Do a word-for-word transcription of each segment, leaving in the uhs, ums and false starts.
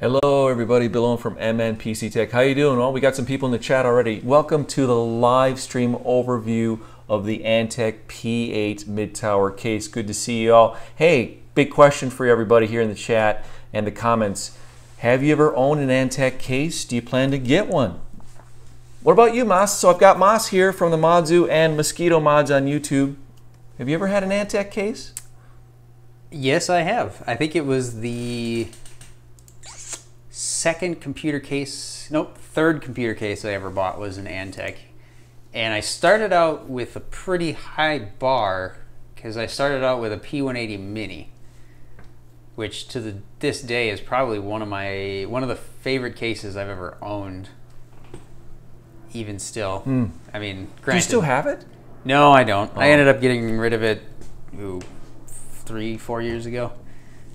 Hello everybody, Bill Owen from M N P C Tech. How you doing? Well, we got some people in the chat already. Welcome to the live stream overview of the Antec P eight mid-tower case. Good to see you all. Hey, big question for everybody here in the chat and the comments. Have you ever owned an Antec case? Do you plan to get one? What about you, Moss? So I've got Moss here from the ModZoo and Mosquito Mods on YouTube. Have you ever had an Antec case? Yes, I have. I think it was the second computer case, nope, third computer case I ever bought was an Antec. And I started out with a pretty high bar because I started out with a P one eighty Mini, which to the, this day is probably one of my, one of the favorite cases I've ever owned, even still. Mm. I mean, granted, do you still have it? No, I don't. Oh. I ended up getting rid of it ooh, three, four years ago.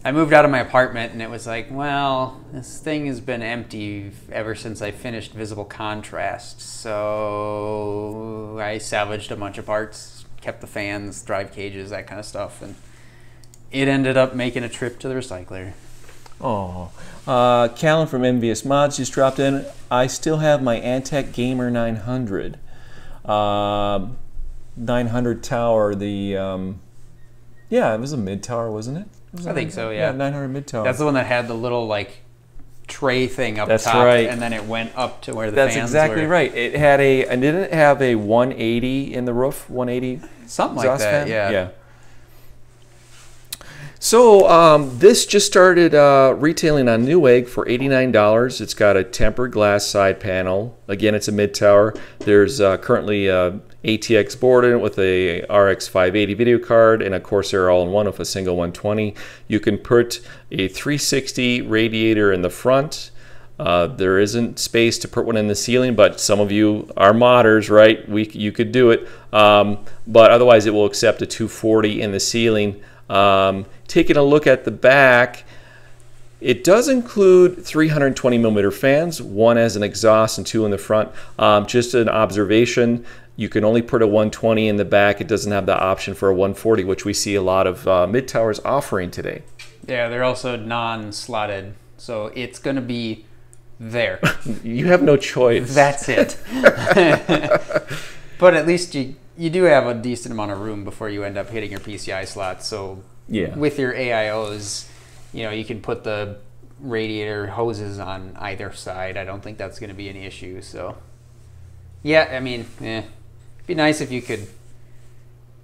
I moved out of my apartment and it was like, well, this thing has been empty ever since I finished Visible Contrast. So I salvaged a bunch of parts, kept the fans, drive cages, that kind of stuff. And it ended up making a trip to the recycler. Oh, uh, Callum from Envious Mods just dropped in. I still have my Antec Gamer nine hundred. Uh, nine hundred tower, the, um, yeah, it was a mid tower, wasn't it? I think so, yeah. Yeah, nine hundred mid-tower. That's the one that had the little like tray thing up That's top, right. and then it went up to where the That's fans exactly were. Right. It had a, and didn't it have a one eighty in the roof? one eighty? Something like that, fan? yeah. yeah. So um, this just started uh, retailing on Newegg for eighty-nine dollars. It's got a tempered glass side panel. Again, it's a mid-tower. There's uh, currently a A T X board in it with a R X five eighty video card and a Corsair all-in-one with a single one twenty. You can put a three sixty radiator in the front. Uh, there isn't space to put one in the ceiling, but some of you are modders, right? We, you could do it. Um, but otherwise, it will accept a two forty in the ceiling. Um, taking a look at the back, it does include three hundred twenty millimeter fans, one as an exhaust and two in the front. Um, just an observation, you can only put a one twenty in the back. It doesn't have the option for a one forty, which we see a lot of uh, mid-towers offering today. Yeah, they're also non-slotted, so it's going to be there. You have no choice. That's it. But at least you... you do have a decent amount of room before you end up hitting your P C I slots. So yeah. With your A I Os, you know, you can put the radiator hoses on either side. I don't think that's going to be an issue. So yeah, I mean, eh. It'd be nice if you could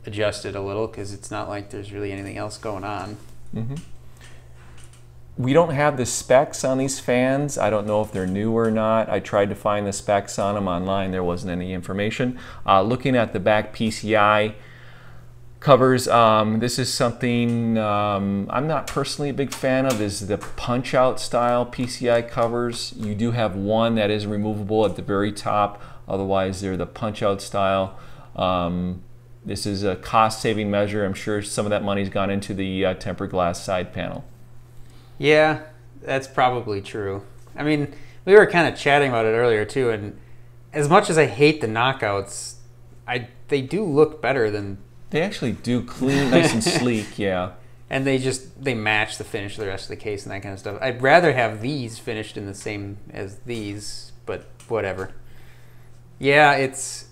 adjust it a little because it's not like there's really anything else going on. Mm-hmm. We don't have the specs on these fans. I don't know if they're new or not. I tried to find the specs on them online. There wasn't any information. Uh, looking at the back P C I covers, um, this is something um, I'm not personally a big fan of, is the punch-out style P C I covers. You do have one that is removable at the very top. Otherwise, they're the punch-out style. Um, this is a cost-saving measure. I'm sure some of that money's gone into the uh, tempered glass side panel. Yeah, that's probably true. I mean, we were kind of chatting about it earlier too, and as much as I hate the knockouts, I they do look better than... They actually do, clean, nice and sleek, yeah. And they just, they match the finish of the rest of the case and that kind of stuff. I'd rather have these finished in the same as these, but whatever. Yeah, it's,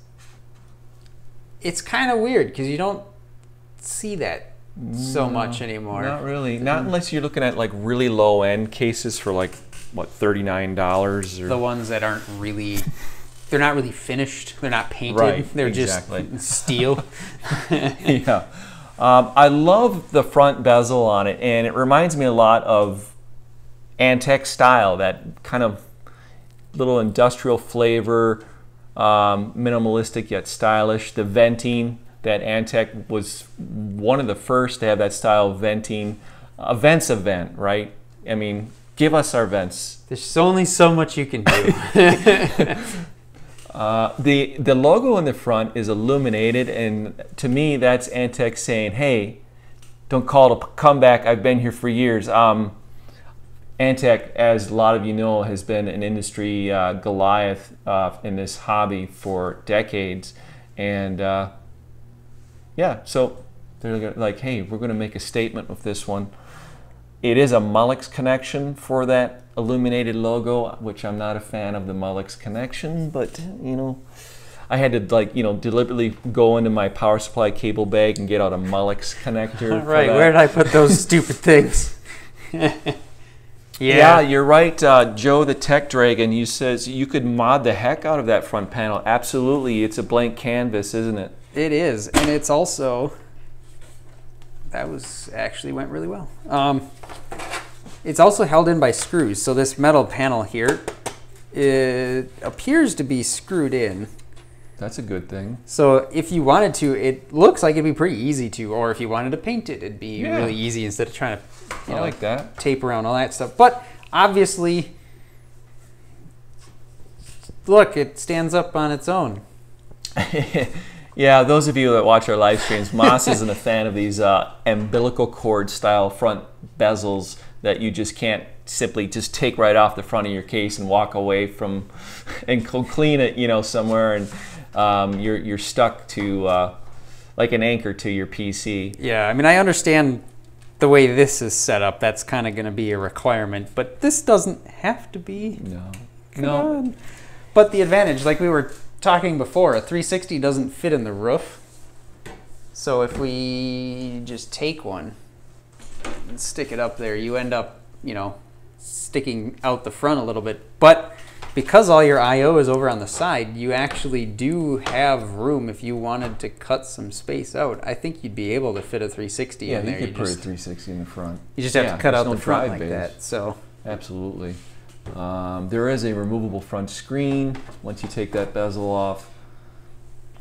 it's kind of weird because you don't see that so much anymore. Not really. Not unless you're looking at like really low end cases for like what, thirty-nine dollars, or the ones that aren't really, they're not really finished, they're not painted, right, they're exactly. just steel. Yeah. um, I love the front bezel on it, and it reminds me a lot of Antec style, that kind of little industrial flavor, um, minimalistic yet stylish. The venting, that Antec was one of the first to have that style of venting. A vents event, right? I mean, give us our vents. There's only so much you can do. uh, the, the logo in the front is illuminated, and to me, that's Antec saying, hey, don't call it a comeback. I've been here for years. Um, Antec, as a lot of you know, has been an industry uh, Goliath uh, in this hobby for decades, and uh, yeah, so they're like, hey, we're going to make a statement with this one. It is a Molex connection for that illuminated logo, which I'm not a fan of the Molex connection, but you know, I had to like, you know, deliberately go into my power supply cable bag and get out a Molex connector. Right, where did I put those stupid things? yeah. yeah, you're right, uh, Joe the Tech Dragon. You says you could mod the heck out of that front panel. Absolutely, it's a blank canvas, isn't it? It is, and it's also, that was actually went really well. Um, it's also held in by screws. So this metal panel here, it appears to be screwed in. That's a good thing. So if you wanted to, it looks like it'd be pretty easy to, or if you wanted to paint it, it'd be yeah. really easy instead of trying to you know, like that. tape around all that stuff. But obviously, look, it stands up on its own. Yeah, those of you that watch our live streams, Moss isn't a fan of these uh, umbilical cord style front bezels that you just can't simply just take right off the front of your case and walk away from and clean it, you know, somewhere, and um, you're, you're stuck to uh, like an anchor to your P C. Yeah, I mean, I understand the way this is set up. That's kind of going to be a requirement, but this doesn't have to be. No. Come no. on. But the advantage, like we were talking before, a three sixty doesn't fit in the roof. So if we just take one and stick it up there, you end up, you know, sticking out the front a little bit. But because all your I O is over on the side, you actually do have room if you wanted to cut some space out. I think you'd be able to fit a three sixty yeah, in there. Yeah, you could you put just, a three sixty in the front. You just have yeah, to cut out no the front like base. that. So absolutely. Um, there is a removable front screen once you take that bezel off,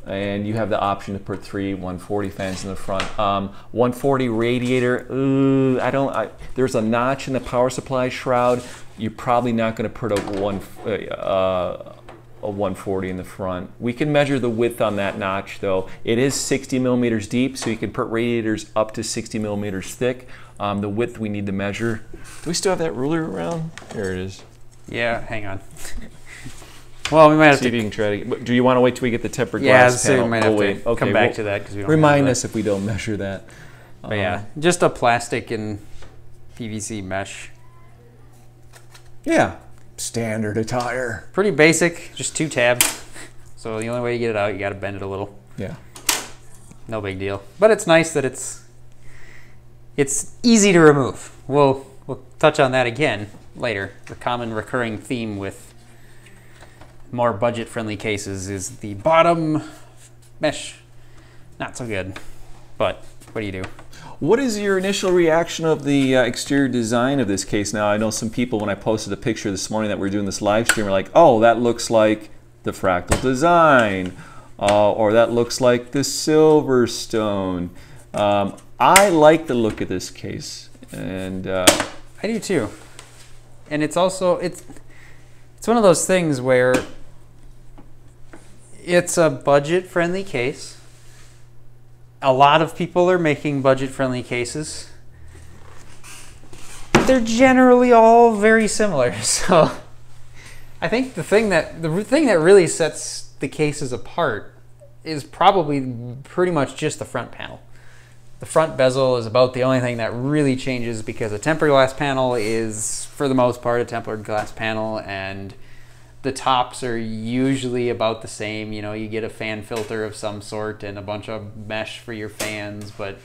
and you have the option to put three one forty fans in the front. Um, one forty radiator, ooh, I don't, I, there's a notch in the power supply shroud. You're probably not going to put a, one, uh, a one forty in the front. We can measure the width on that notch though. It is sixty millimeters deep, so you can put radiators up to sixty millimeters thick. Um, the width we need to measure. Do we still have that ruler around? There it is. Yeah, hang on. Well, we might have See to. See if you can try to. Do you want to wait till we get the tempered yeah, glass so panel? Yeah, we might have oh, wait. to okay, come back we'll to that because we don't. Remind us if we don't measure that. But um, yeah, just a plastic and P V C mesh. Yeah, standard attire. Pretty basic, just two tabs. So the only way you get it out, you got to bend it a little. Yeah. No big deal, but it's nice that it's it's easy to remove. We'll we'll touch on that again later. The common recurring theme with more budget-friendly cases is the bottom mesh. Not so good, but what do you do? What is your initial reaction of the uh, exterior design of this case now? I know some people, when I posted a picture this morning that we were doing this live stream, were like, oh, that looks like the Fractal Design, uh, or that looks like the Silverstone. Um, I like the look of this case, and uh, I do too. And it's also, it's, it's one of those things where it's a budget-friendly case. A lot of people are making budget-friendly cases. They're generally all very similar. So I think the thing that the thing that really sets the cases apart is probably pretty much just the front panel. The front bezel is about the only thing that really changes, because a tempered glass panel is, for the most part, a tempered glass panel, and the tops are usually about the same. You know, you get a fan filter of some sort and a bunch of mesh for your fans, but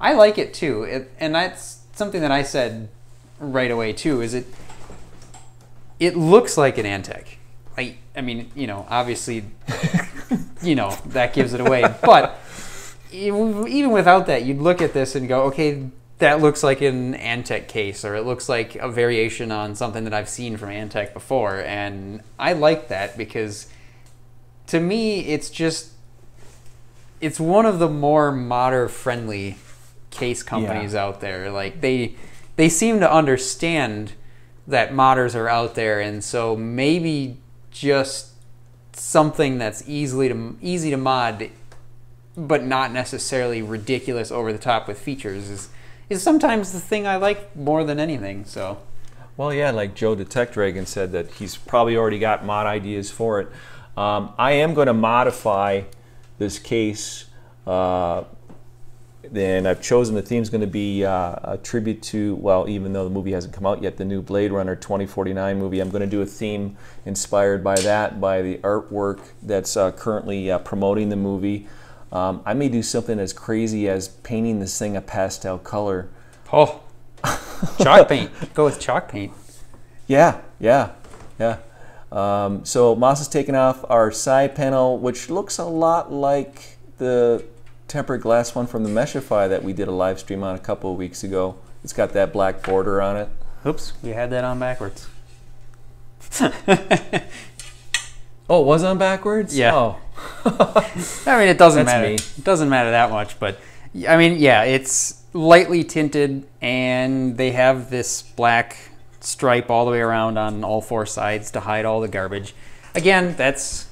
I like it too. It, and that's something that I said right away too, is it it looks like an Antec. I, I mean, you know, obviously, you know, that gives it away, but even without that, you'd look at this and go, okay, that looks like an Antec case, or it looks like a variation on something that I've seen from Antec before. And I like that, because to me, it's just, it's one of the more modder-friendly case companies yeah. out there. Like they, they seem to understand that modders are out there, and so maybe just something that's easily to, easy to mod but not necessarily ridiculous over the top with features is, is sometimes the thing I like more than anything, so. Well, yeah, like Joe the Tech Dragon said, that he's probably already got mod ideas for it. Um, I am gonna modify this case uh, Then I've chosen the theme's going to be uh, a tribute to, well, even though the movie hasn't come out yet, the new Blade Runner twenty forty-nine movie. I'm going to do a theme inspired by that, by the artwork that's uh, currently uh, promoting the movie. Um, I may do something as crazy as painting this thing a pastel color. Oh, chalk paint. Go with chalk paint. Yeah, yeah, yeah. Um, so Moss has taken off our side panel, which looks a lot like the tempered glass one from the Meshify that we did a live stream on a couple of weeks ago. It's got that black border on it. Oops, we had that on backwards. Oh, it was on backwards? Yeah. Oh. I mean, it doesn't That's matter. Me. It doesn't matter that much, but I mean, yeah, it's lightly tinted, and they have this black stripe all the way around on all four sides to hide all the garbage. Again, that's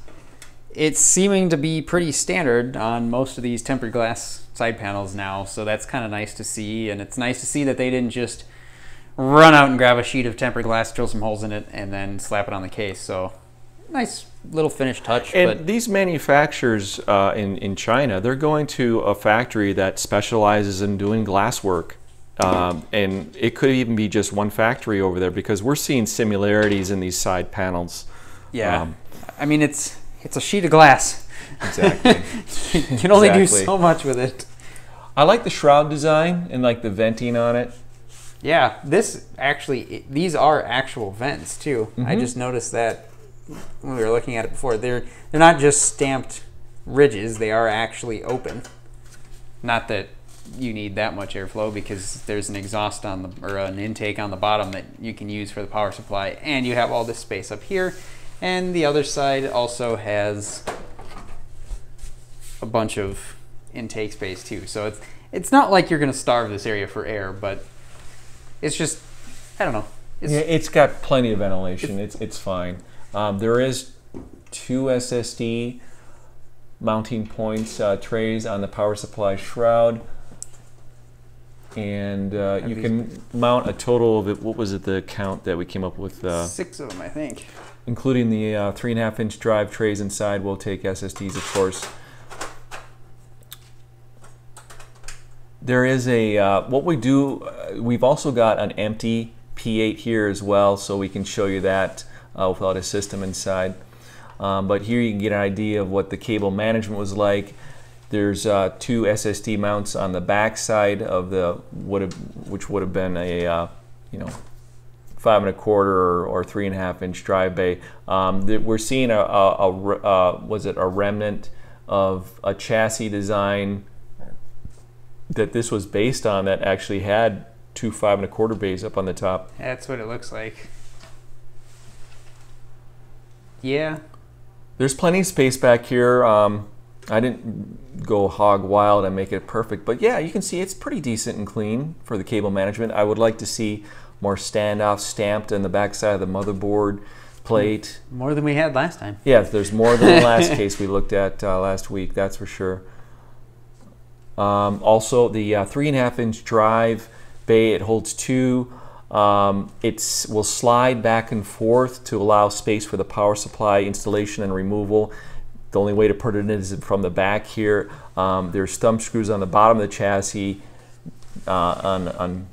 it's seeming to be pretty standard on most of these tempered glass side panels now, so that's kind of nice to see, and it's nice to see that they didn't just run out and grab a sheet of tempered glass, drill some holes in it, and then slap it on the case. So nice little finished touch. And but these manufacturers uh, in, in China, they're going to a factory that specializes in doing glass work. Um, and it could even be just one factory over there, because we're seeing similarities in these side panels. Yeah, um, I mean, it's it's a sheet of glass. Exactly. You can only exactly. do so much with it. I like the shroud design and like the venting on it. Yeah, this actually, it, these are actual vents too. Mm-hmm. I just noticed that when we were looking at it before. They're, they're not just stamped ridges, they are actually open. Not that you need that much airflow, because there's an exhaust on the, or an intake on the bottom that you can use for the power supply, and you have all this space up here, and the other side also has a bunch of intake space too. So it's it's not like you're going to starve this area for air, but it's just, I don't know. It's, yeah, it's got plenty of ventilation. It's it's fine. Um, there is two S S D mounting points uh, trays on the power supply shroud. And uh, you can mount a total of, it, what was it, the count that we came up with? Uh, Six of them, I think. Including the uh, three and a half inch drive trays inside. We'll take S S Ds, of course. There is a, uh, what we do, uh, we've also got an empty P eight here as well, so we can show you that uh, without a system inside. Um, but here you can get an idea of what the cable management was like. There's uh, two S S D mounts on the back side of the, would have, which would have been a uh, you know, five and a quarter or, or three and a half inch drive bay. Um, we're seeing a, a, a uh, was it a remnant of a chassis design that this was based on, that actually had two five and a quarter bays up on the top. That's what it looks like. Yeah. There's plenty of space back here. Um, I didn't go hog wild and make it perfect, but yeah, you can see it's pretty decent and clean for the cable management. I would like to see more standoff stamped on the backside of the motherboard plate. More than we had last time. Yeah, there's more than the last case we looked at uh, last week, that's for sure. Um, also, the uh, three and a half inch drive bay, it holds two. Um, it will slide back and forth to allow space for the power supply installation and removal. The only way to put it in is from the back here. Um, there's thumb screws on the bottom of the chassis uh, on, on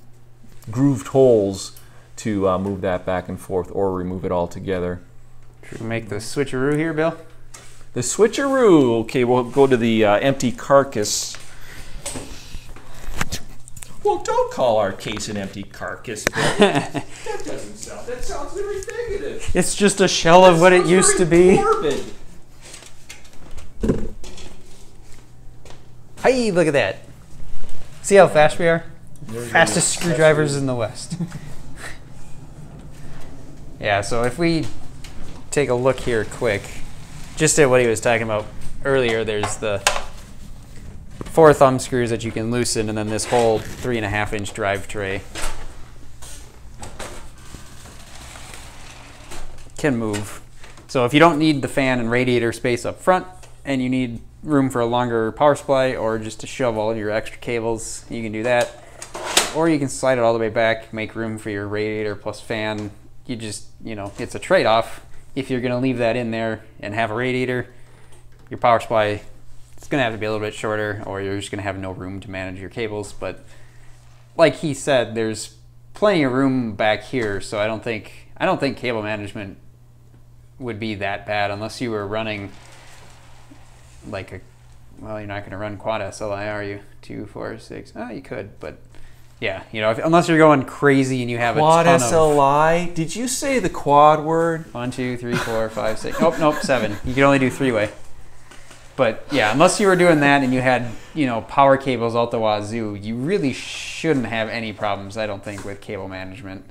grooved holes to uh, move that back and forth or remove it altogether. Should we make the switcheroo here, Bill? The switcheroo! Okay, we'll go to the uh, empty carcass. Well, don't call our case an empty carcass, Bill. That doesn't sound, that sounds very negative. It's just a shell that of what it used to be. Morbid. Hey, look at that. See how fast we are? There's Fastest screwdrivers That's in the West. Yeah, so if we take a look here quick, just at what he was talking about earlier, there's the four thumb screws that you can loosen, and then this whole three and a half inch drive tray can move. So if you don't need the fan and radiator space up front, and you need room for a longer power supply or just to shove all of your extra cables, you can do that. Or you can slide it all the way back, make room for your radiator plus fan. You just, you know, it's a trade-off. If you're gonna leave that in there and have a radiator, your power supply It's gonna have to be a little bit shorter, or you're just gonna have no room to manage your cables. But like he said, there's plenty of room back here, so I don't think I don't think cable management would be that bad, unless you were running like a, well, you're not gonna run quad S L I, are you? Two, four, six. Oh, you could, but yeah, you know, if, unless you're going crazy and you have quad a ton S L I. Of, did you say the quad word? One, two, three, four, five, six. Nope, nope, seven. You can only do three-way. But yeah, unless you were doing that and you had, you know, power cables out the wazoo, you really shouldn't have any problems, I don't think, with cable management.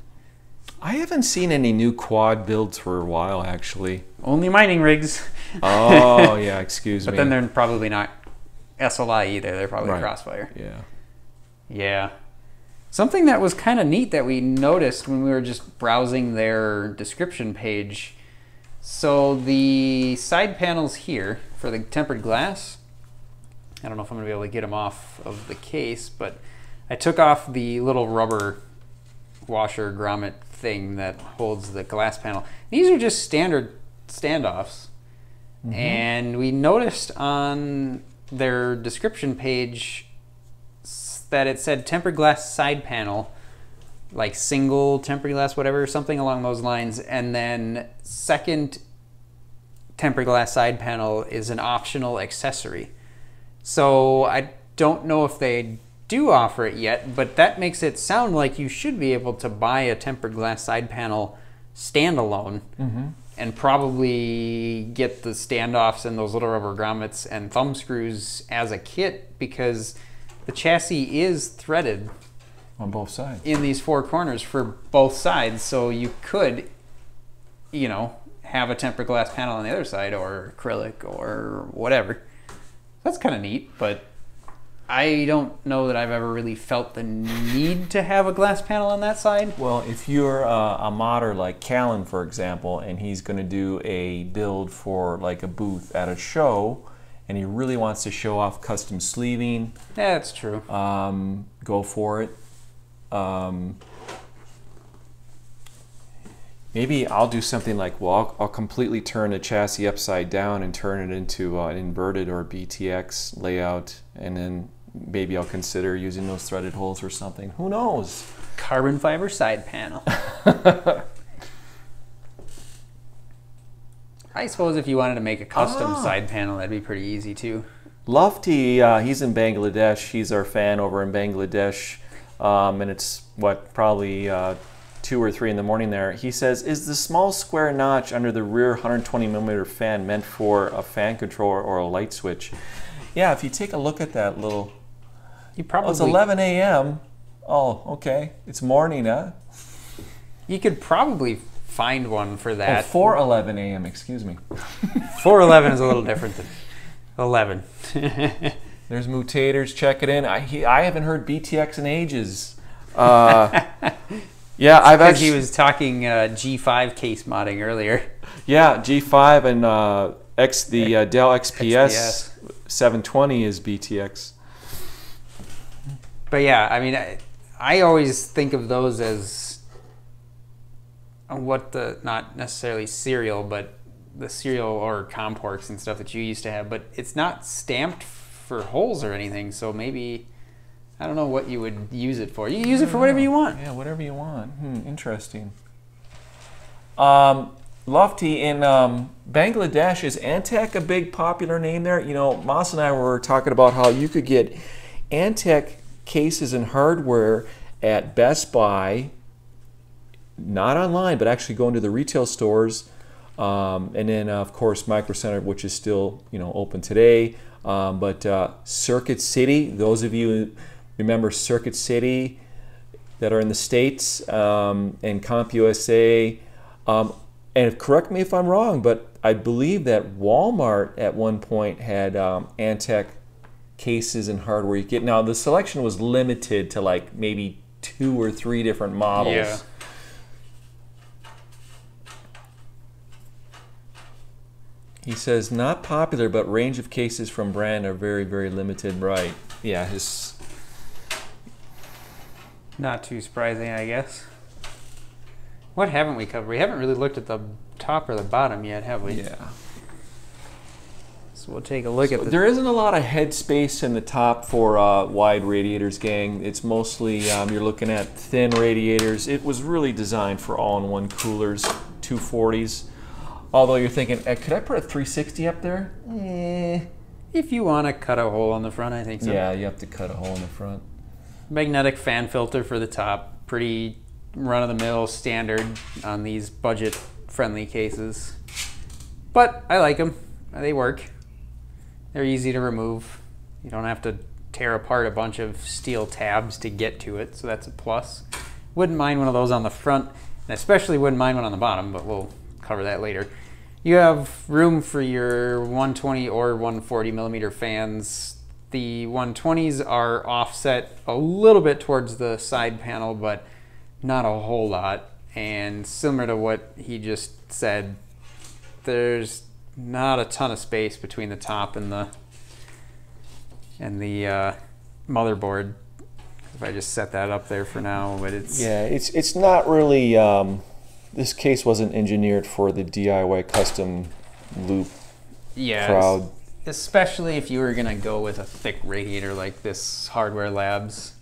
I haven't seen any new quad builds for a while, actually. Only mining rigs. Oh yeah, excuse but me. But then they're probably not S L I either. They're probably right. Crossfire. Yeah. Yeah. Something that was kind of neat that we noticed when we were just browsing their description page. So the side panels here for the tempered glass, I don't know if I'm gonna be able to get them off of the case, but I took off the little rubber washer grommet thing that holds the glass panel. These are just standard standoffs. Mm-hmm. And we noticed on their description page that it said tempered glass side panel, like single tempered glass, whatever, something along those lines, and then second tempered glass side panel is an optional accessory. So I don't know if they do offer it yet, but that makes it sound like you should be able to buy a tempered glass side panel standalone. Mm-hmm. And probably get the standoffs and those little rubber grommets and thumb screws as a kit, because the chassis is threaded on both sides in these four corners for both sides, so you could, you know, have a tempered glass panel on the other side, or acrylic, or whatever. That's kind of neat, but I don't know that I've ever really felt the need to have a glass panel on that side. Well, if you're a, a modder like Callum, for example, and he's going to do a build for like a booth at a show, and he really wants to show off custom sleeving. Yeah, that's true. Um, go for it. Um, maybe I'll do something like, well, I'll, I'll completely turn the chassis upside down and turn it into uh, an inverted or B T X layout, and then maybe I'll consider using those threaded holes or something. Who knows? Carbon fiber side panel. I suppose if you wanted to make a custom ah. side panel, that'd be pretty easy too. Lofty, uh, he's in Bangladesh. He's our fan over in Bangladesh. Um, and it's, what, probably uh, two or three in the morning there. He says, is the small square notch under the rear one hundred twenty millimeter fan meant for a fan controller or a light switch? Yeah, if you take a look at that little... You probably... Oh, it's eleven A M Oh, okay. It's morning, huh? You could probably... find one for that. Oh, four eleven A M excuse me. four eleven is a little different than eleven. There's mutators, check it in. I he, I haven't heard B T X in ages. Uh, yeah, I've actually... he was talking uh, G five case modding earlier. Yeah, G five and uh, X the uh, Dell X P S seven twenty is B T X. But yeah, I mean, I, I always think of those as... what the, not necessarily serial, but the serial or com ports and stuff that you used to have, but it's not stamped for holes or anything, so maybe, I don't know what you would use it for. You can use it for whatever you want. Yeah, whatever you want. Hmm, interesting. Um, Lofty, in um, Bangladesh, is Antec a big popular name there? You know, Moss and I were talking about how you could get Antec cases and hardware at Best Buy, not online, but actually going to the retail stores, um, and then uh, of course Micro Center, which is still, you know, open today. Um, but uh, Circuit City, those of you who remember Circuit City that are in the States, um, and CompUSA, um, and correct me if I'm wrong, but I believe that Walmart at one point had um, Antec cases and hardware. You get now the selection was limited to like maybe two or three different models. Yeah. He says, not popular, but range of cases from brand are very, very limited. Right. Yeah, his... Not too surprising, I guess. What haven't we covered? We haven't really looked at the top or the bottom yet, have we? Yeah. So we'll take a look so at this. There isn't a lot of head space in the top for uh, wide radiators, gang. It's mostly, um, you're looking at thin radiators. It was really designed for all-in-one coolers, two forties. Although you're thinking, eh, could I put a three sixty up there? Eh, if you want to cut a hole on the front, I think so. Yeah, you have to cut a hole in the front. Magnetic fan filter for the top. Pretty run-of-the-mill standard on these budget-friendly cases. But I like them. They work. They're easy to remove. You don't have to tear apart a bunch of steel tabs to get to it, so that's a plus. Wouldn't mind one of those on the front, and especially wouldn't mind one on the bottom, but we'll cover that later. You have room for your one twenty or one forty millimeter fans. The one twenties are offset a little bit towards the side panel, but not a whole lot. And similar to what he just said, there's not a ton of space between the top and the and the uh, motherboard. If I just set that up there for now, but it's yeah, it's it's not really. Um, this case wasn't engineered for the D I Y custom loop yeah, crowd. Especially if you were gonna go with a thick radiator like this Hardware Labs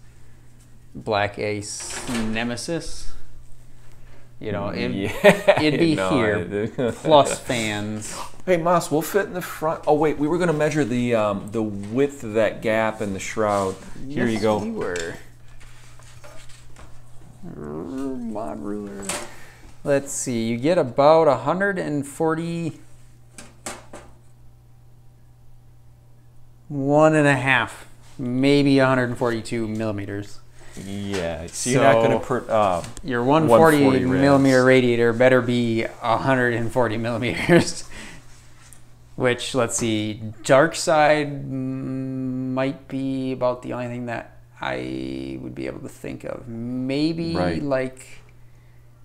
Black Ace Nemesis. You know, it, yeah, it'd be no, here, plus fans. Hey, Moss, we'll fit in the front. Oh, wait, we were going to measure the um, the width of that gap in the shroud. Here yes, you go. We were. Mod ruler. Let's see, you get about one forty-one and a half, maybe one forty-two millimeters. Yeah, so you're not going to put uh, your one forty millimeter radiator better be one forty millimeters. Which, let's see, dark side might be about the only thing that I would be able to think of. Maybe right. like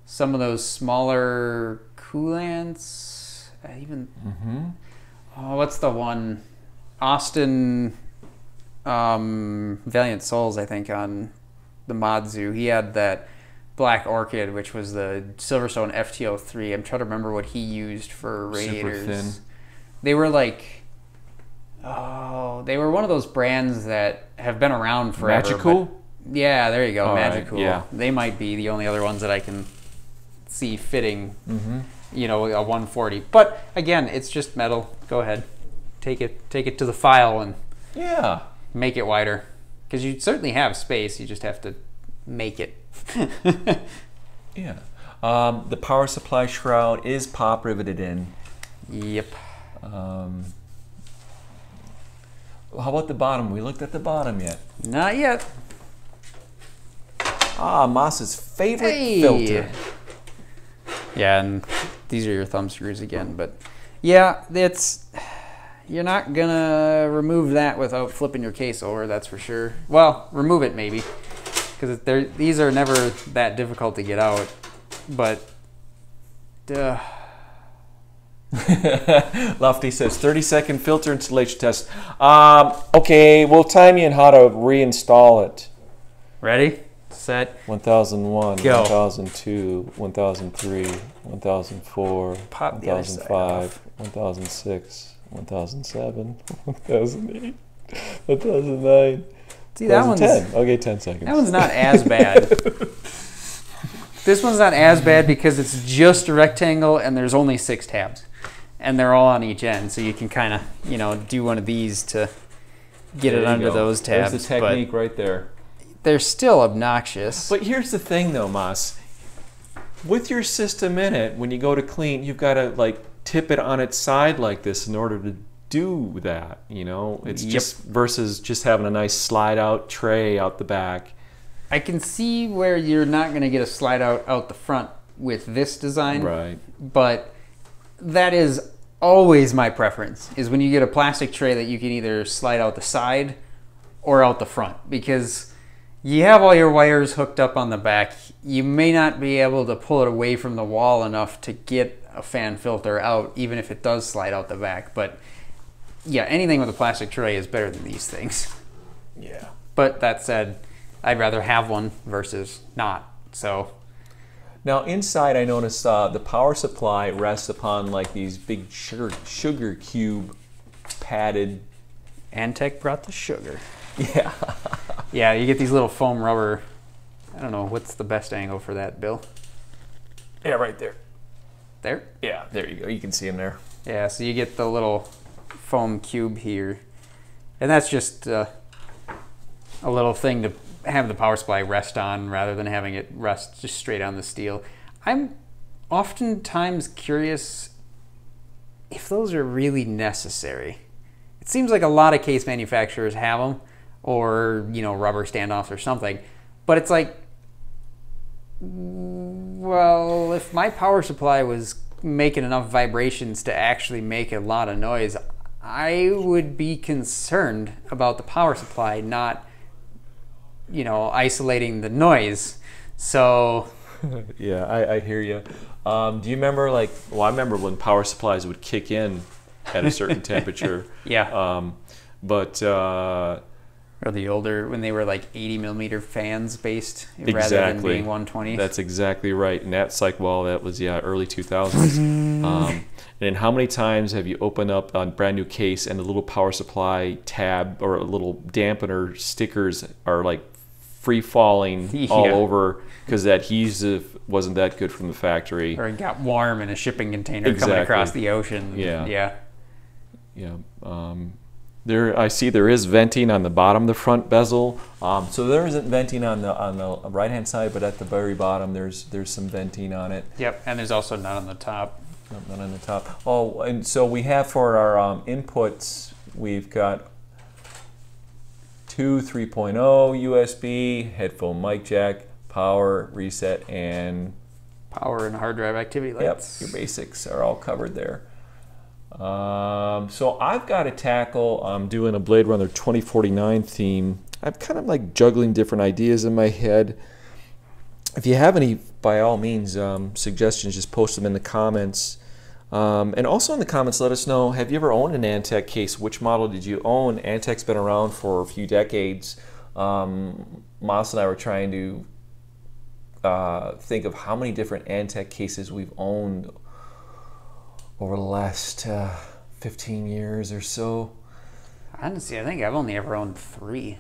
some of those smaller coolants. I even mm-hmm. oh, what's the one? Austin um, Valiant Souls, I think on. The ModZoo, he had that Black Orchid, which was the Silverstone F T oh three. I'm trying to remember what he used for radiators. Super thin. They were like, oh, they were one of those brands that have been around forever. Magicool? Yeah, there you go, Magicool. Right, yeah. They might be the only other ones that I can see fitting, mm-hmm. you know, a one forty. But again, it's just metal. Go ahead, take it, take it to the file and yeah, make it wider. Because you certainly have space, you just have to make it. yeah. Um, the power supply shroud is pop riveted in. Yep. Um, how about the bottom? We looked at the bottom yet. Not yet. Ah, Moss's favorite hey. filter. Yeah, and these are your thumb screws again, but yeah, it's... You're not gonna remove that without flipping your case over, that's for sure. Well, remove it maybe, because these are never that difficult to get out, but, duh. Lofty says, thirty second filter installation test. Um, okay, we'll time you in how to reinstall it. Ready, set, one thousand one, go. one thousand two, one thousand three, one thousand four, pop one thousand five, one thousand six. one thousand seven, one thousand eight, one thousand nine, See, that one's okay, ten seconds. That one's not as bad. This one's not as bad because it's just a rectangle and there's only six tabs. And they're all on each end, so you can kind of, you know, do one of these to get there it under go. those tabs. There's the technique right there. They're still obnoxious. But here's the thing though, Moss. With your system in it, when you go to clean, you've got to like tip it on its side like this in order to do that, you know? It's yep. just versus just having a nice slide out tray out the back. I can see where you're not gonna get a slide out out the front with this design, right? But that is always my preference, is when you get a plastic tray that you can either slide out the side or out the front, because you have all your wires hooked up on the back. You may not be able to pull it away from the wall enough to get a fan filter out, even if it does slide out the back. But yeah, anything with a plastic tray is better than these things. Yeah. But that said, I'd rather have one versus not. So now inside, I noticed uh, the power supply rests upon like these big sugar, sugar cube padded. Antec brought the sugar. Yeah. Yeah, you get these little foam rubber. I don't know, what's the best angle for that, Bill? Yeah, right there. There? Yeah, there you go. You can see them there. Yeah, so you get the little foam cube here. And that's just uh, a little thing to have the power supply rest on rather than having it rest just straight on the steel. I'm oftentimes curious if those are really necessary. It seems like a lot of case manufacturers have them, or, you know, rubber standoffs or something. But it's like, well, if my power supply was making enough vibrations to actually make a lot of noise, I would be concerned about the power supply not, you know, isolating the noise. So yeah, I, I hear you. Um, do you remember, like, well, I remember when power supplies would kick in at a certain temperature. Yeah. Um, but uh, or the older, when they were like eighty millimeter fans based, exactly, rather than being one twenty. That's exactly right. And that's like, well, that was, yeah, early two thousands. Um, and how many times have you opened up a brand new case and the little power supply tab or a little dampener stickers are like free falling, yeah, all over because that adhesive wasn't that good from the factory. Or it got warm in a shipping container, exactly, coming across the ocean. Yeah. Yeah. Yeah. Um, There, I see there is venting on the bottom of the front bezel. Um, so there isn't venting on the on the right hand side, but at the very bottom there's there's some venting on it. Yep, and there's also none on the top. Nope, none on the top. Oh, and so we have for our um, inputs, we've got two three point oh U S B, headphone mic jack, power reset, and power and hard drive activity lights. Yep, your basics are all covered there. Um, so I've got to tackle, I'm doing a Blade Runner twenty forty-nine theme. I'm kind of like juggling different ideas in my head. If you have any, by all means, um, suggestions, just post them in the comments. Um, and also in the comments, let us know, have you ever owned an Antec case? Which model did you own? Antec's been around for a few decades. Um, Moss and I were trying to uh, think of how many different Antec cases we've owned over the last uh, fifteen years or so. Honestly, I think I've only ever owned three.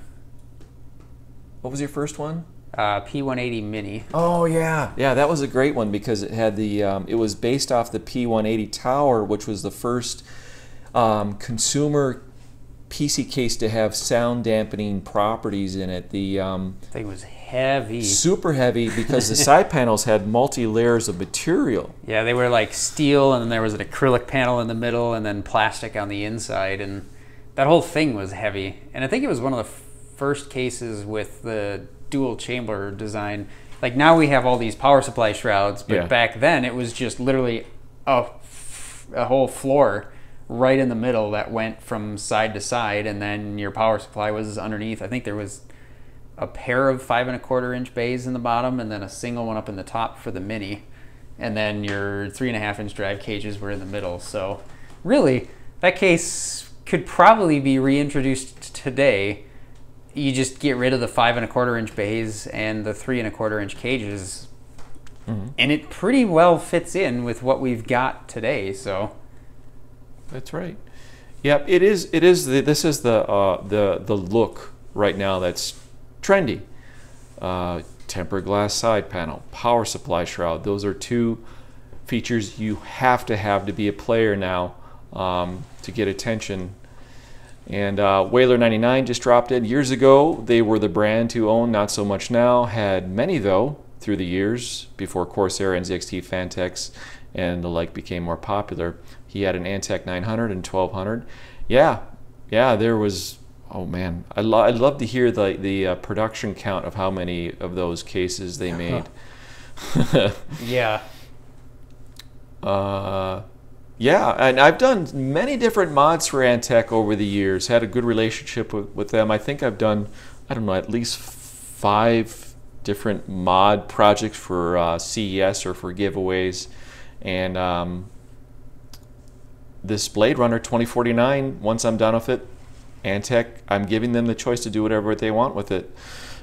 What was your first one? Uh, P one eighty Mini. Oh yeah, yeah, that was a great one because it had the, um, it was based off the P one eighty Tower, which was the first um, consumer P C case to have sound dampening properties in it. The um, thing was heavy, super heavy, because the side panels had multi layers of material. Yeah, they were like steel, and then there was an acrylic panel in the middle, and then plastic on the inside, and that whole thing was heavy. And I think it was one of the first cases with the dual chamber design. Like now we have all these power supply shrouds, but yeah, back then it was just literally a, a whole floor right in the middle that went from side to side, and then your power supply was underneath. I think there was a pair of five and a quarter inch bays in the bottom, and then a single one up in the top for the Mini, and then your three and a half inch drive cages were in the middle. So really, that case could probably be reintroduced today. You just get rid of the five and a quarter inch bays and the three and a quarter inch cages, mm-hmm, and it pretty well fits in with what we've got today. So that's right. Yep, it is. It is. The, this is the uh, the the look right now that's trendy. Uh, tempered glass side panel, power supply shroud. Those are two features you have to have to be a player now um, to get attention. And uh, Whaler ninety-nine just dropped in years ago. They were the brand to own. Not so much now. Had many though through the years before Corsair, N Z X T, Fantex, and the like became more popular. He had an Antec nine hundred and twelve hundred. Yeah, yeah, there was, oh man, I lo I'd love to hear the, the uh, production count of how many of those cases they made. Yeah. Uh, yeah, and I've done many different mods for Antec over the years, had a good relationship with, with them. I think I've done, I don't know, at least five different mod projects for uh, C E S or for giveaways. And um, this Blade Runner twenty forty-nine, once I'm done with it, Antec, I'm giving them the choice to do whatever they want with it.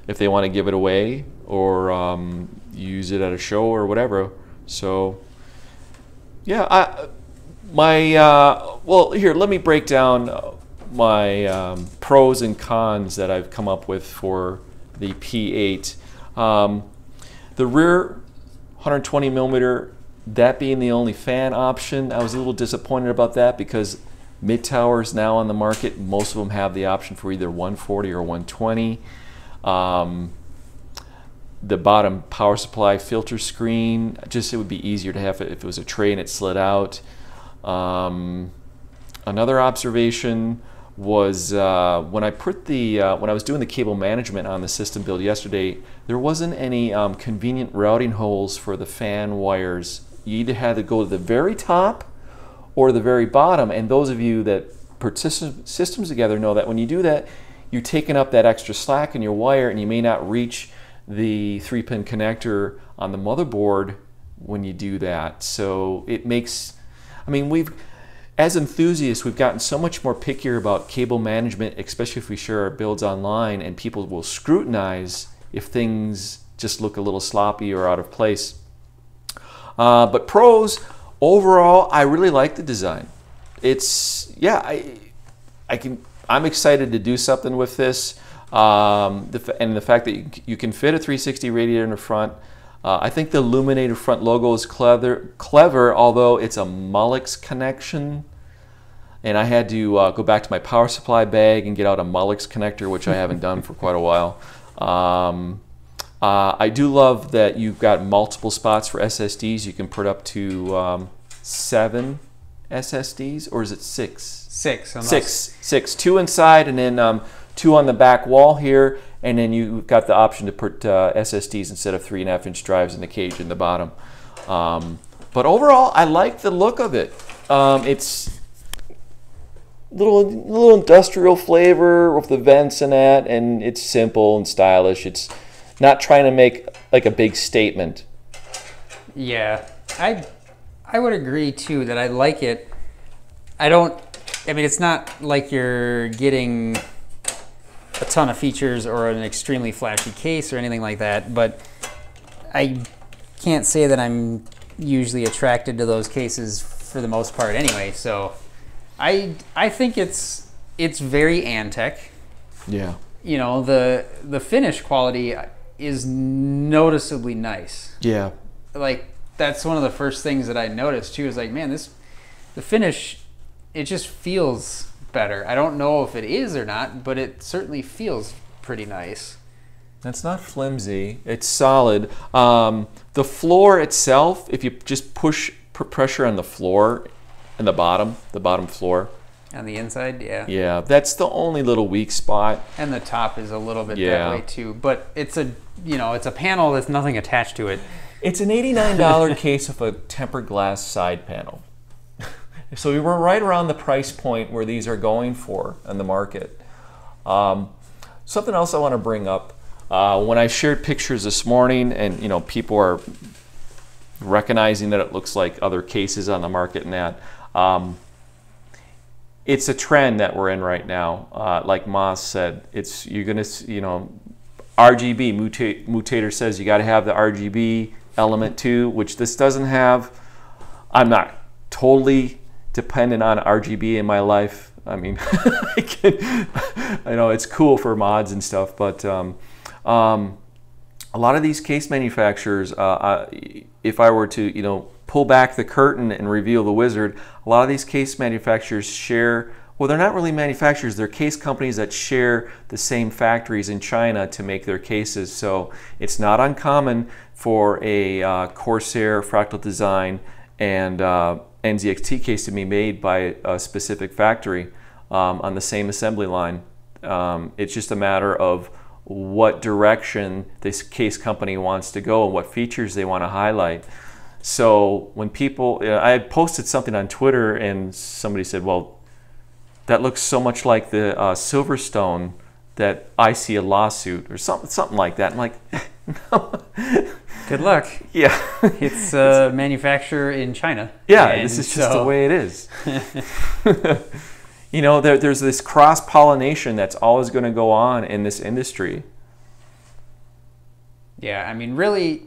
If they want to give it away or um, use it at a show or whatever. So yeah, I, my uh, well, here, let me break down my um, pros and cons that I've come up with for the P eight. Um, the rear one hundred twenty millimeter, that being the only fan option, I was a little disappointed about that because mid-towers now on the market, most of them have the option for either one forty or one twenty. Um, the bottom power supply filter screen, just it would be easier to have it if it was a tray and it slid out. Um, another observation was uh, when I put the uh, when I was doing the cable management on the system build yesterday, there wasn't any um, convenient routing holes for the fan wires. You either had to go to the very top or the very bottom, and those of you that put systems together know that when you do that, you're taking up that extra slack in your wire, and you may not reach the three-pin connector on the motherboard when you do that. So it makes, I mean, we've, as enthusiasts, we've gotten so much more pickier about cable management, especially if we share our builds online, and people will scrutinize if things just look a little sloppy or out of place. Uh, but pros, overall, I really like the design. It's, yeah, I, I can, I'm excited to do something with this. Um, the, and the fact that you can fit a three sixty radiator in the front. Uh, I think the illuminated front logo is clever, clever, although it's a Molex connection. And I had to uh, go back to my power supply bag and get out a Molex connector, which I haven't done for quite a while. Um, uh, I do love that you've got multiple spots for S S Ds. You can put up to um, seven S S Ds, or is it six? Six. Unless... Six. Six. Two inside, and then um, two on the back wall here, and then you've got the option to put uh, S S Ds instead of three and a half inch drives in the cage in the bottom. Um, but overall, I like the look of it. Um, it's little little industrial flavor with the vents and that, and it's simple and stylish. It's not trying to make like a big statement. Yeah, I I would agree too that I like it. I don't. I mean, it's not like you're getting a ton of features or an extremely flashy case or anything like that, but I can't say that I'm usually attracted to those cases for the most part anyway, so I I think it's it's very Antec. Yeah. You know, the the finish quality is noticeably nice. Yeah. Like, that's one of the first things that I noticed too, is like, man, this the finish, it just feels better. I don't know if it is or not, but it certainly feels pretty nice. That's not flimsy. It's solid. Um, the floor itself, if you just push pressure on the floor and the bottom, the bottom floor. On the inside, yeah. Yeah, that's the only little weak spot. And the top is a little bit yeah. that way too, but it's a, you know, it's a panel that's nothing attached to it. It's an eighty-nine dollar case of a tempered glass side panel. So we were right around the price point where these are going for in the market. Um, something else I want to bring up, uh, when I shared pictures this morning, and you know, people are recognizing that it looks like other cases on the market and that. Um, it's a trend that we're in right now. Uh, like Moss said, it's you're gonna, you know, R G B, Muta Mutator says you gotta have the R G B element too, which this doesn't have. I'm not totally dependent on R G B in my life. I mean, I, can, I know it's cool for mods and stuff, but um, um, a lot of these case manufacturers, uh, I, if I were to, you know, pull back the curtain and reveal the wizard, a lot of these case manufacturers share, well, they're not really manufacturers, they're case companies that share the same factories in China to make their cases. So it's not uncommon for a uh, Corsair, Fractal Design, and uh, N Z X T case to be made by a specific factory um, on the same assembly line. Um, it's just a matter of what direction this case company wants to go and what features they want to highlight. So when people, you know, I posted something on Twitter and somebody said, well, that looks so much like the uh, Silverstone that I see a lawsuit or something, something like that. I'm like, no. Good luck. Yeah. It's a manufacturer in China. Yeah, this is just so... the way it is. You know, there, there's this cross-pollination that's always going to go on in this industry. Yeah, I mean, really,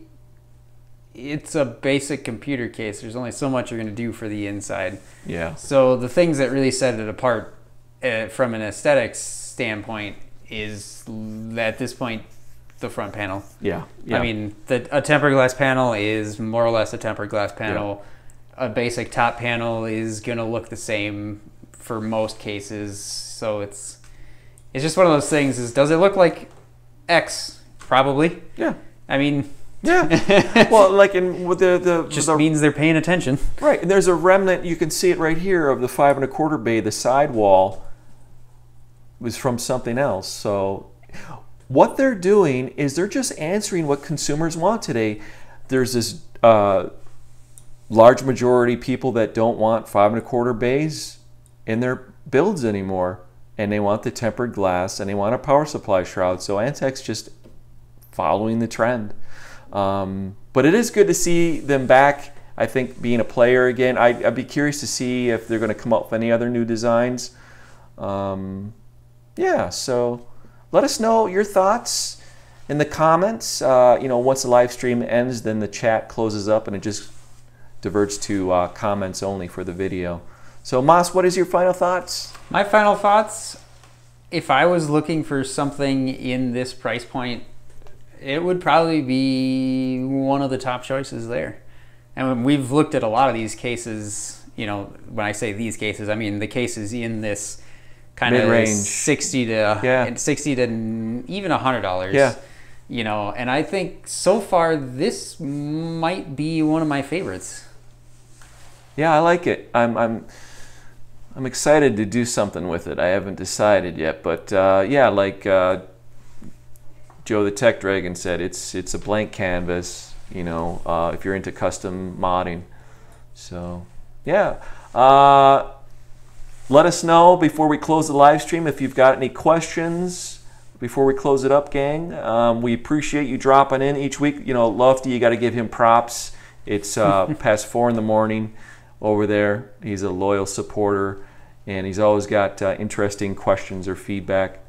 it's a basic computer case. There's only so much you're going to do for the inside. Yeah. So the things that really set it apart uh, from an aesthetics standpoint is, at this point, the front panel. Yeah. yeah. I mean, the, a tempered glass panel is more or less a tempered glass panel. Yeah. A basic top panel is going to look the same for most cases. So it's it's just one of those things is, does it look like X? Probably. Yeah. I mean... Yeah, well, like in with the the just the, means they're paying attention, right? And there's a remnant, you can see it right here, of the five and a quarter bay. The sidewall was from something else. So what they're doing is they're just answering what consumers want today. There's this uh, large majority of people that don't want five and a quarter bays in their builds anymore, and they want the tempered glass and they want a power supply shroud. So Antec's just following the trend. Um, but it is good to see them back, I think, being a player again. I, I'd be curious to see if they're going to come up with any other new designs. Um, yeah, so let us know your thoughts in the comments. Uh, you know, once the live stream ends, then the chat closes up and it just diverts to uh, comments only for the video. So, Moss, what is your final thoughts? My final thoughts, if I was looking for something in this price point, it would probably be one of the top choices there. And we've looked at a lot of these cases, you know, when I say these cases, I mean the cases in this kind mid-range. Of sixty to yeah. sixty to even a hundred dollars. Yeah. You know, and I think so far this might be one of my favorites. Yeah, I like it. I'm I'm I'm excited to do something with it. I haven't decided yet, but uh, yeah, like uh, Joe the Tech Dragon said, it's it's a blank canvas, you know, uh, if you're into custom modding. So, yeah. Uh, let us know before we close the live stream if you've got any questions before we close it up, gang. Um, we appreciate you dropping in each week. You know, Lofty, you got to give him props. It's uh, past four in the morning over there. He's a loyal supporter, and he's always got uh, interesting questions or feedback.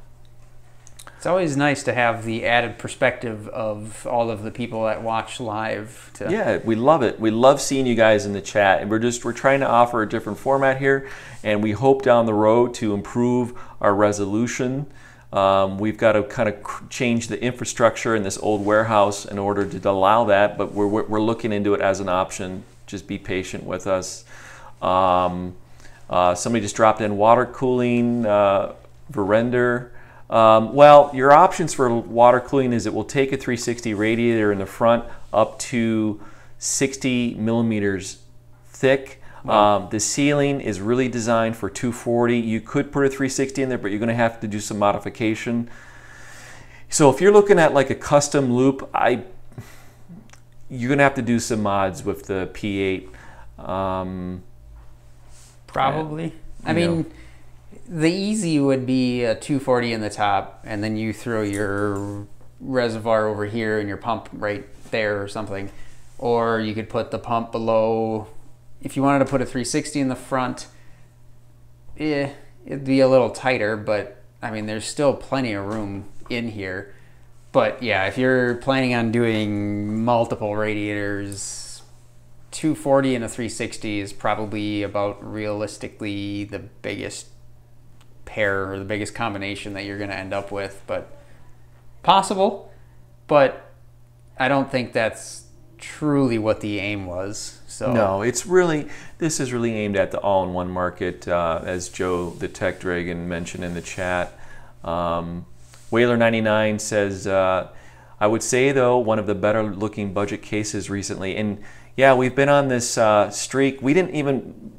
It's always nice to have the added perspective of all of the people that watch live. To yeah, we love it. We love seeing you guys in the chat, and we're just we're trying to offer a different format here, and we hope down the road to improve our resolution. Um, we've got to kind of change the infrastructure in this old warehouse in order to allow that, but we're we're looking into it as an option. Just be patient with us. Um, uh, somebody just dropped in water cooling, uh, Verender. Um, well, your options for water cooling is it will take a three sixty radiator in the front up to sixty millimeters thick. Wow. Um, the ceiling is really designed for two forty. You could put a three sixty in there, but you're going to have to do some modification. So if you're looking at like a custom loop, I, you're going to have to do some mods with the P eight. Um, Probably. I mean... Know. The easy would be a two forty in the top, and then you throw your reservoir over here and your pump right there or something. Or you could put the pump below. If you wanted to put a three sixty in the front, eh, it'd be a little tighter, but I mean, there's still plenty of room in here. But yeah, if you're planning on doing multiple radiators, two forty and a three sixty is probably about realistically the biggest pair or the biggest combination that you're going to end up with, but possible, but I don't think that's truly what the aim was. So no, it's really, this is really aimed at the all-in-one market, uh, as Joe the Tech Dragon mentioned in the chat. um, Whaler ninety-nine says, uh, I would say though one of the better looking budget cases recently, and yeah, we've been on this uh, streak. We didn't even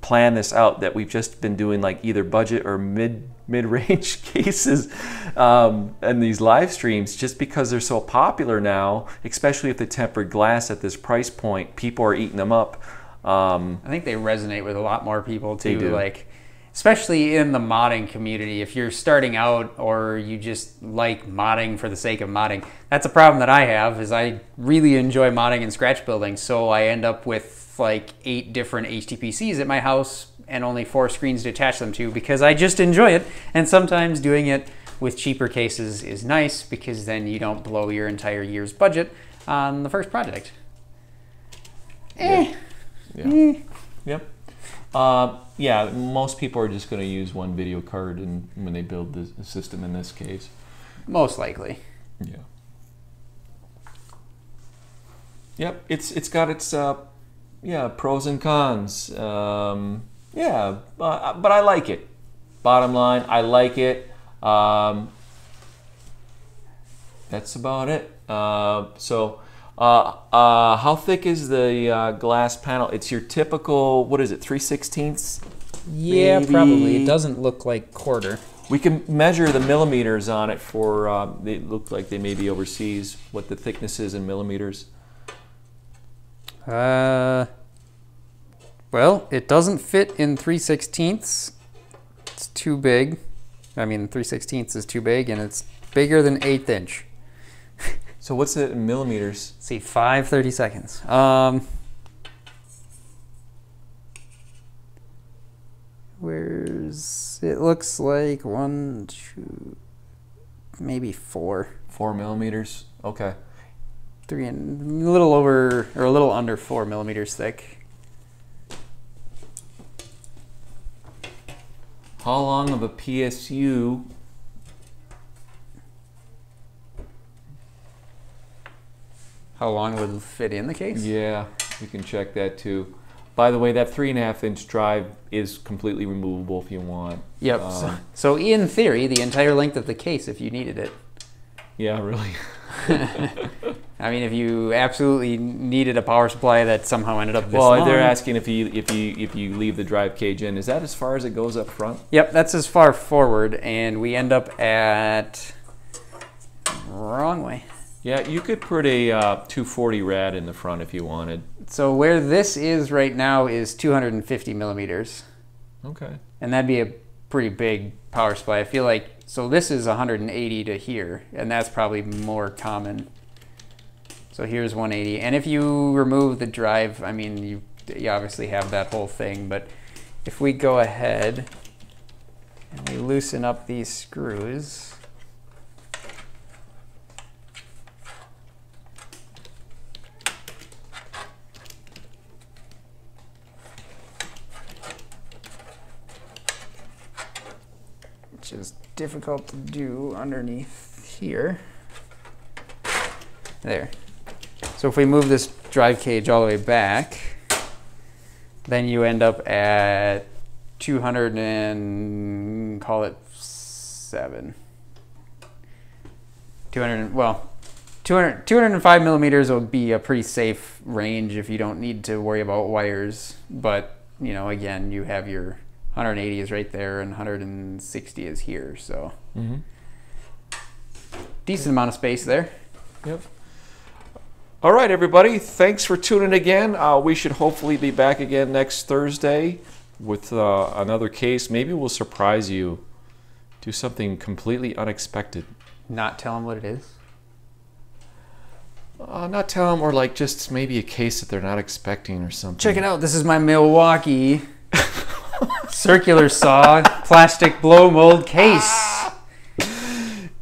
plan this out, that we've just been doing like either budget or mid mid-range cases um, and these live streams, just because they're so popular now, especially if the tempered glass at this price point, people are eating them up. um, I think they resonate with a lot more people too, like especially in the modding community. If you're starting out or you just like modding for the sake of modding, that's a problem that I have, is I really enjoy modding and scratch building, so I end up with like eight different H T P Cs at my house and only four screens to attach them to, because I just enjoy it. And sometimes doing it with cheaper cases is nice, because then you don't blow your entire year's budget on the first project. eh. Yeah. Yeah. Eh. Yep. Uh, yeah, most people are just going to use one video card in, when they build the system in this case. Most likely. Yeah. Yep, it's it's got its uh, yeah pros and cons. Um, yeah, uh, but I like it. Bottom line, I like it. Um, that's about it. Uh, so. Uh, uh, how thick is the uh, glass panel? It's your typical, what is it, three sixteenths? Yeah, maybe? Probably. It doesn't look like quarter. We can measure the millimeters on it for, uh, they look like they may be overseas, what the thickness is in millimeters. Uh, well, it doesn't fit in three sixteenths. It's too big. I mean, three sixteenths is too big, and it's bigger than eighth inch. So what's it in millimeters? Let's see, five thirty-seconds. Um, where's, it looks like one, two, maybe four. Four millimeters, okay. Three and a little over, or a little under four millimeters thick. How long of a P S U How long would it fit in the case? Yeah, you can check that too. By the way, that three and a half inch drive is completely removable if you want. Yep, um, so, so in theory, the entire length of the case if you needed it. Yeah, really. I mean, if you absolutely needed a power supply that somehow ended up this well, long. They're asking if you, if, you, if you leave the drive cage in. Is that as far as it goes up front? Yep, that's as far forward, and we end up at, wrong way. Yeah, you could put a uh, two forty rad in the front if you wanted. So where this is right now is two hundred fifty millimeters. Okay. And that'd be a pretty big power supply. I feel like, so this is one hundred eighty to here, and that's probably more common. So here's one eighty. And if you remove the drive, I mean, you, you obviously have that whole thing, but if we go ahead and we loosen up these screws, which is difficult to do underneath here. There. So if we move this drive cage all the way back, then you end up at two hundred and call it seven. two hundred, well, two hundred, two hundred five millimeters would be a pretty safe range if you don't need to worry about wires. But, you know, again, you have your one hundred eighty is right there, and one hundred sixty is here, so. Mm-hmm. Decent amount of space there. Yep. All right, everybody, thanks for tuning again. Uh, we should hopefully be back again next Thursday with uh, another case. Maybe we'll surprise you, do something completely unexpected. Not tell them what it is? Uh, not tell them, or like just maybe a case that they're not expecting or something. Check it out, this is my Milwaukee circular saw plastic blow mold case.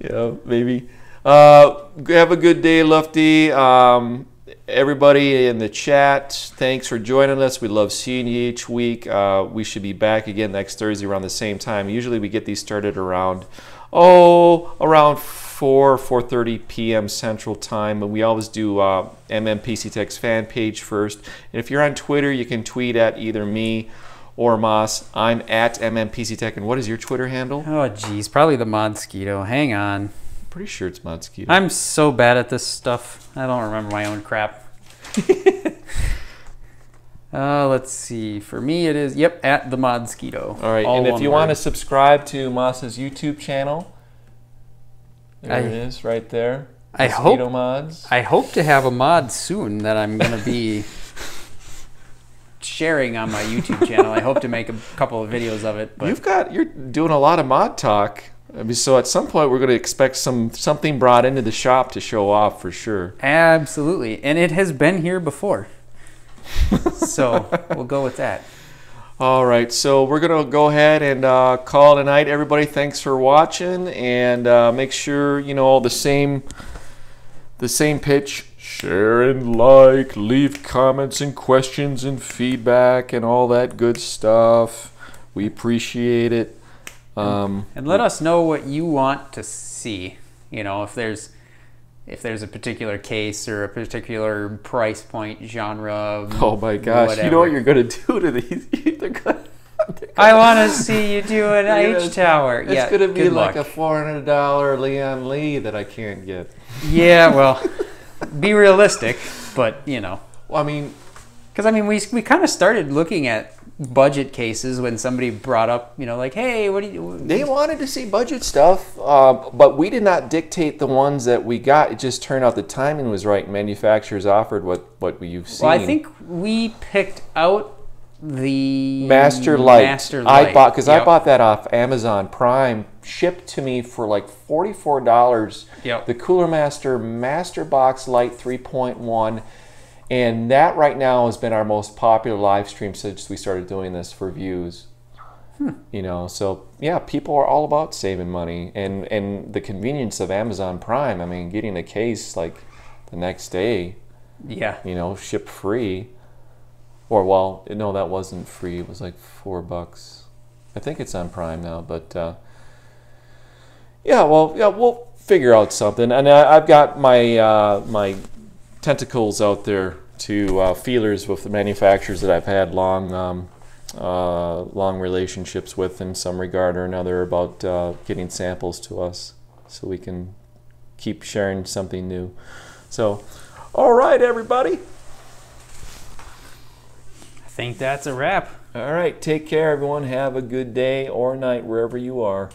Yeah, maybe. Uh, have a good day, Lofty. Um, everybody in the chat, thanks for joining us. We love seeing you each week. Uh, we should be back again next Thursday around the same time. Usually we get these started around, oh, around four, four thirty p m Central Time, and we always do uh, M N P C Tech's fan page first. And if you're on Twitter, you can tweet at either me or Moss. I'm at M N P C Tech, and what is your Twitter handle? Oh, geez, probably the Mod Skeeto. Hang on. Pretty sure it's Mod Skeeto. I'm so bad at this stuff. I don't remember my own crap. uh, let's see. For me, it is, yep, at the Mod Skeeto. All right, all and if you word. want to subscribe to Moss's YouTube channel, there I, it is right there. I Mosquito hope, Mods. I hope to have a mod soon that I'm going to be sharing on my YouTube channel. I hope to make a couple of videos of it. But you've got, you're doing a lot of mod talk. I mean, so at some point we're going to expect some something brought into the shop to show off for sure. Absolutely, and it has been here before, so we'll go with that. All right, so we're going to go ahead and uh, call it a night, everybody. Thanks for watching, and uh, make sure you know all the same, the same pitch. Share and like, leave comments and questions and feedback and all that good stuff. We appreciate it. Um, and let us know what you want to see. You know, if there's if there's a particular case or a particular price point, genre. Oh my gosh! Whatever. You know what you're gonna do to these? They're gonna, they're gonna, I want to see you do an H tower. It's yeah, gonna be good like luck. a four hundred dollar Leon Lee that I can't get. Yeah, well, be realistic, but you know. Well, I mean, because I mean, we we kind of started looking at budget cases when somebody brought up, you know, like, hey, what do you... What they wanted to see budget stuff, uh, but we did not dictate the ones that we got. It just turned out the timing was right. Manufacturers offered what, what you've seen. Well, I think we picked out the... Master Light. Master Light. I bought, because yep. I bought that off Amazon Prime, shipped to me for like forty-four dollars. Yep. The Cooler Master Master Box Light three point one. And that right now has been our most popular live stream since we started doing this for views. Hmm. You know, so yeah, people are all about saving money and, and the convenience of Amazon Prime. I mean, getting a case like the next day, yeah, you know, ship free. Or, well, no, that wasn't free. It was like four bucks. I think it's on Prime now, but uh, yeah, well, yeah, we'll figure out something. And I, I've got my uh, my. tentacles out there to uh, feelers with the manufacturers that I've had long um, uh, long relationships with in some regard or another about uh, getting samples to us so we can keep sharing something new. So, all right, everybody. I think that's a wrap. All right, take care, everyone. Have a good day or night wherever you are.